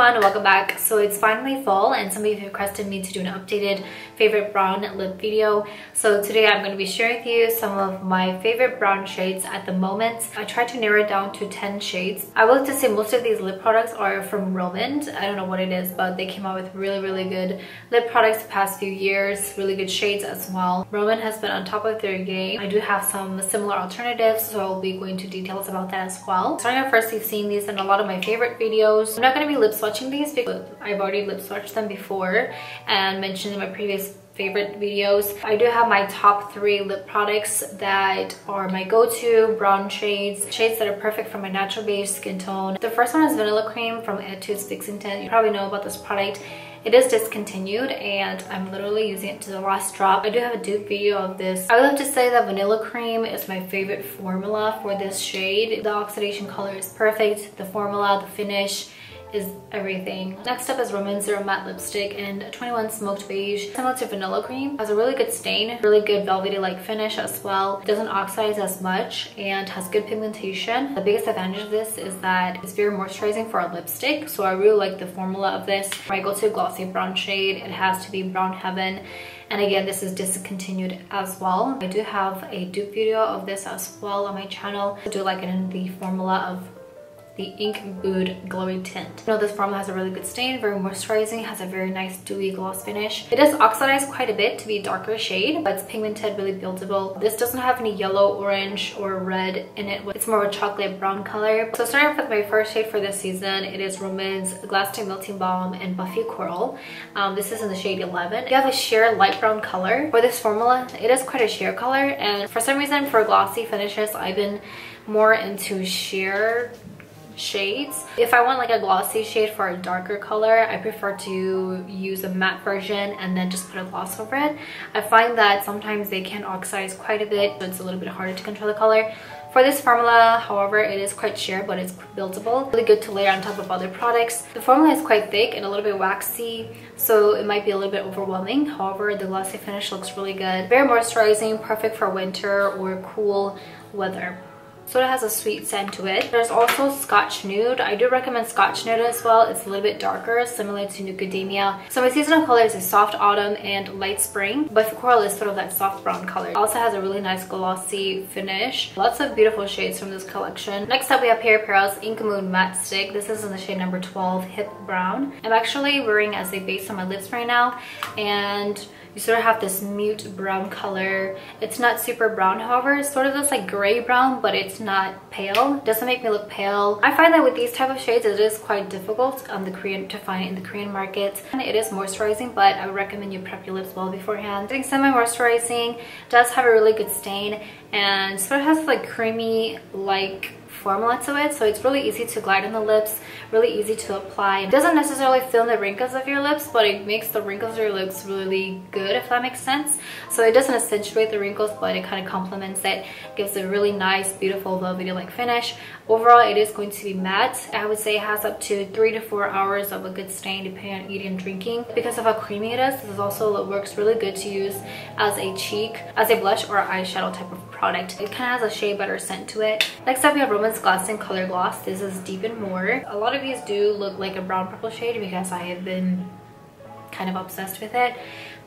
everyone, welcome back. So it's finally fall and some of you requested me to do an updated favorite brown lip video. So today I'm going to be sharing with you some of my favorite brown shades at the moment. I tried to narrow it down to 10 shades. I would like to say most of these lip products are from Romand. I don't know what it is, but they came out with really good lip products the past few years, really good shades as well. Romand has been on top of their game. I do have some similar alternatives, so I'll be going into details about that as well. Starting out first, you've seen these in a lot of my favorite videos. I'm not going to be lip swatching these because I've already lip swatched them before and mentioned in my previous favorite videos. I do have my top 3 lip products that are my go-to brown shades that are perfect for my natural beige skin tone. The first one is Vanilla Cream from Etude Fixing Tint. You probably know about this product. It is discontinued and I'm literally using it to the last drop. I do have a dupe video of this. I would have to say that Vanilla Cream is my favorite formula for this shade. The oxidation color is perfect, the formula, the finish is everything. Next up is Romand Zero Matte Lipstick in 21 Smoked Beige. Similar to Vanilla Cream, has a really good stain, really good velvety-like finish as well. It doesn't oxidize as much and has good pigmentation. The biggest advantage of this is that it's very moisturizing for a lipstick, so I really like the formula of this. My go-to glossy brown shade, it has to be Brown Heaven. And again, this is discontinued as well. I do have a dupe video of this as well on my channel. I do like it in the formula of the Inkbud Glowing Tint. You know, this formula has a really good stain, very moisturizing, has a very nice dewy gloss finish. It does oxidize quite a bit to be a darker shade, but it's pigmented, really buildable. This doesn't have any yellow, orange, or red in it. It's more of a chocolate brown color. So starting off with my first shade for this season, it is Romand's Glass Tint Melting Balm and Buffy Coral. This is in the shade 11. You have a sheer light brown color. For this formula, it is quite a sheer color, and for some reason, for glossy finishes, I've been more into sheer shades. If I want like a glossy shade for a darker color, I prefer to use a matte version and then just put a gloss over it. I find that sometimes they can oxidize quite a bit, so it's a little bit harder to control the color. For this formula, however, it is quite sheer, but it's buildable. Really good to layer on top of other products. The formula is quite thick and a little bit waxy, so it might be a little bit overwhelming. However, the glossy finish looks really good. Very moisturizing, perfect for winter or cool weather. So it has a sweet scent to it. There's also Scotch Nude. I do recommend Scotch Nude as well. It's a little bit darker, similar to Nucademia. So my seasonal colors is soft autumn and light spring, but the coral is sort of that soft brown color. It also has a really nice glossy finish. Lots of beautiful shades from this collection. Next up, we have Peripera's Ink Mood Matte Stick. This is in the shade number 12, Hip Brown. I'm actually wearing as a base on my lips right now, and you sort of have this mute brown color. It's not super brown, however. It's sort of this like gray brown, but it's not pale. Doesn't make me look pale. I find that with these type of shades, it is quite difficult to find in the Korean market. And it is moisturizing, but I would recommend you prep your lips well beforehand. Getting semi-moisturizing, does have a really good stain, and sort of has like creamy like formula to it, so it's really easy to glide on the lips, really easy to apply. It doesn't necessarily fill in the wrinkles of your lips, but it makes the wrinkles of your lips really good, if that makes sense. So it doesn't accentuate the wrinkles, but it kind of complements it, gives a really nice, beautiful, velvety like finish. Overall, it is going to be matte. I would say it has up to 3 to 4 hours of a good stain, depending on eating and drinking. Because of how creamy it is, this is also works really good to use as a cheek, as a blush or eyeshadow type of product. It kind of has a shea butter scent to it. Next up, we have Romand Glass and Color Gloss. This is Deepen More. A lot of these do look like a brown purple shade because I have been kind of obsessed with it,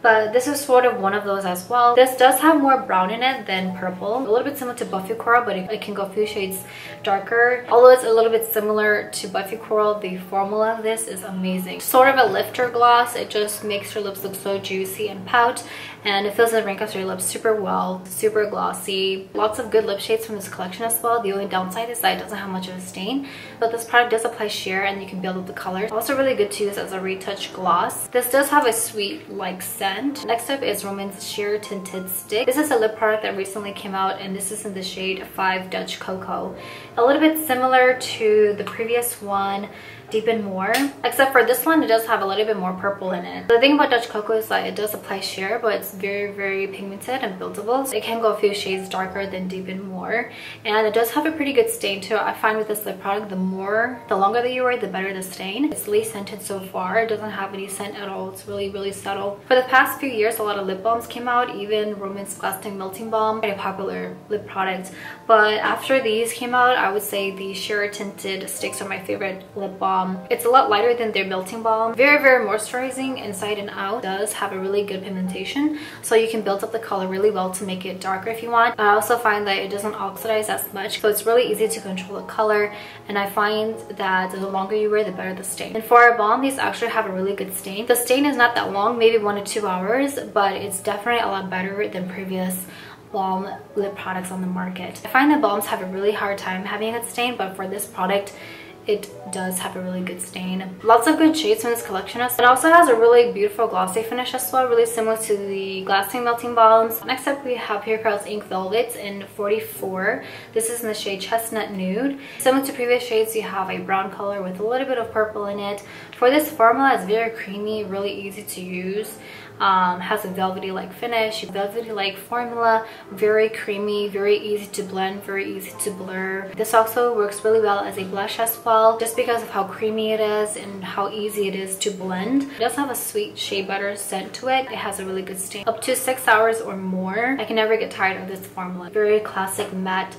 but this is sort of one of those as well. This does have more brown in it than purple. A little bit similar to Buffy Coral, but it can go a few shades darker. Although it's a little bit similar to Buffy Coral, the formula of this is amazing. Sort of a lifter gloss. It just makes your lips look so juicy and pout, and it fills the wrinkles of your lips super well, super glossy. Lots of good lip shades from this collection as well. The only downside is that it doesn't have much of a stain, but this product does apply sheer and you can build up the color. Also really good to use as a retouch gloss. This does have a sweet like scent. Next up is Romand Sheer Tinted Stick. This is a lip product that recently came out, and this is in the shade 5, Dutch Cocoa. A little bit similar to the previous one, Deepen More, except for this one, it does have a little bit more purple in it. The thing about Dutch Cocoa is that it does apply sheer, but it's very pigmented and buildable, so it can go a few shades darker than Deepen More, and it does have a pretty good stain too. I find with this lip product, the longer that you wear, the better the stain. It's least scented so far. It doesn't have any scent at all. It's really subtle. For the past few years, a lot of lip balms came out, even Romand's Glass Tint Melting Balm, quite a popular lip product. But after these came out, I would say the sheer tinted sticks are my favorite lip balm. balm. It's a lot lighter than their melting balm. Very, very moisturizing inside and out. Does have a really good pigmentation, so you can build up the color really well to make it darker if you want. I also find that it doesn't oxidize as much, so it's really easy to control the color, and I find that the longer you wear, the better the stain. And for our balm, these actually have a really good stain. The stain is not that long, maybe 1 to 2 hours, but it's definitely a lot better than previous balm lip products on the market. I find that balms have a really hard time having a stain, but for this product, it does have a really good stain. Lots of good shades from this collection. It also has a really beautiful glossy finish as well, really similar to the Glass Tint Melting Balms. Next up, we have Peripera's Ink Velvet in 44. This is in the shade Chestnut Nude. Similar to previous shades, you have a brown color with a little bit of purple in it. For this formula, it's very creamy, really easy to use. Has a velvety-like finish, velvety-like formula, very creamy, very easy to blend, very easy to blur. This also works really well as a blush as well, just because of how creamy it is and how easy it is to blend. It does have a sweet shea butter scent to it. It has a really good stain, up to 6 hours or more. I can never get tired of this formula. Very classic matte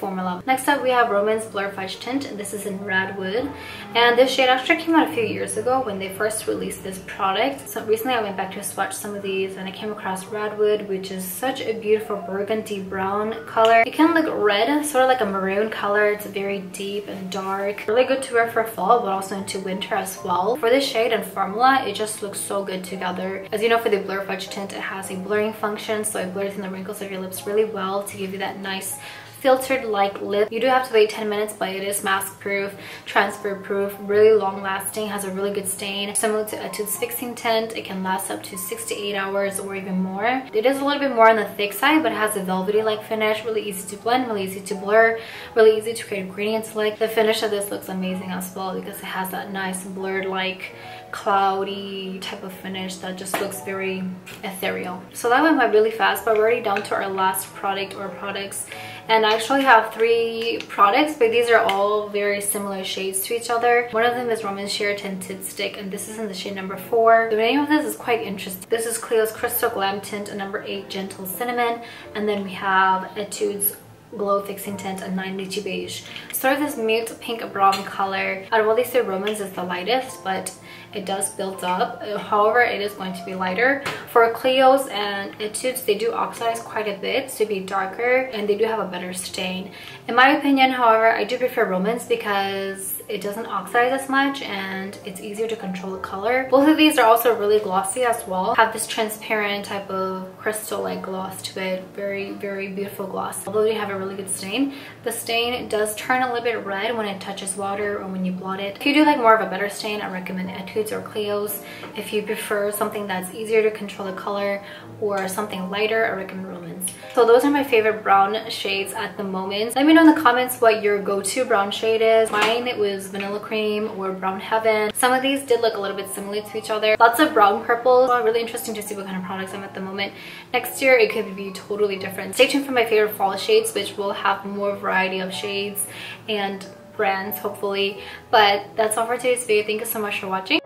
formula. Next up, we have Romand Blur Fudge Tint. This is in Redwood, and this shade actually came out a few years ago when they first released this product. So recently I went back to swatch some of these, and I came across Redwood, which is such a beautiful burgundy brown color. It can look red, sort of like a maroon color. It's very deep and dark. Really good to wear for fall, but also into winter as well. For this shade and formula, it just looks so good together. As you know, for the Blur Fudge Tint, it has a blurring function, so it blurs in the wrinkles of your lips really well to give you that nice filtered like lip. You do have to wait 10 minutes, but it is mask proof, transfer proof, really long lasting, has a really good stain. Similar to Etude Fixing Tint, it can last up to 6 to 8 hours or even more. It is a little bit more on the thick side, but it has a velvety like finish, really easy to blend, really easy to blur, really easy to create gradients like. The finish of this looks amazing as well, because it has that nice blurred like cloudy type of finish that just looks very ethereal. So that went by really fast, but we're already down to our last product or products. And I actually have 3 products, but these are all very similar shades to each other. One of them is Romand Sheer Tinted Stick, and this is in the shade number 4. The name of this is quite interesting. This is Clio's Crystal Glam Tint and number 8 Gentle Cinnamon, and then we have Etude's Glow Fixing Tint and 9 Nuchi Beige. Sort of this mute pink brown color. Out of all these 3, Romand's is the lightest, but it does build up. However, it is going to be lighter. For Clio's and Etude's, they do oxidize quite a bit to be darker, and they do have a better stain. In my opinion, however, I do prefer Romand's because it doesn't oxidize as much and it's easier to control the color. Both of these are also really glossy as well. Have this transparent type of crystal-like gloss to it. Very, very beautiful gloss. Although they have a really good stain, the stain does turn a little bit red when it touches water or when you blot it. If you do like more of a better stain, I recommend Etude's or Clio's. If you prefer something that's easier to control the color or something lighter, I recommend Romand's. So those are my favorite brown shades at the moment. Let me know in the comments what your go-to brown shade is. Mine was Vanilla Cream or Brown Heaven. Some of these did look a little bit similar to each other. Lots of brown purples. So really interesting to see what kind of products I'm at the moment. Next year it could be totally different. Stay tuned for my favorite fall shades, which will have more variety of shades and brands hopefully. But that's all for today's video. Thank you so much for watching.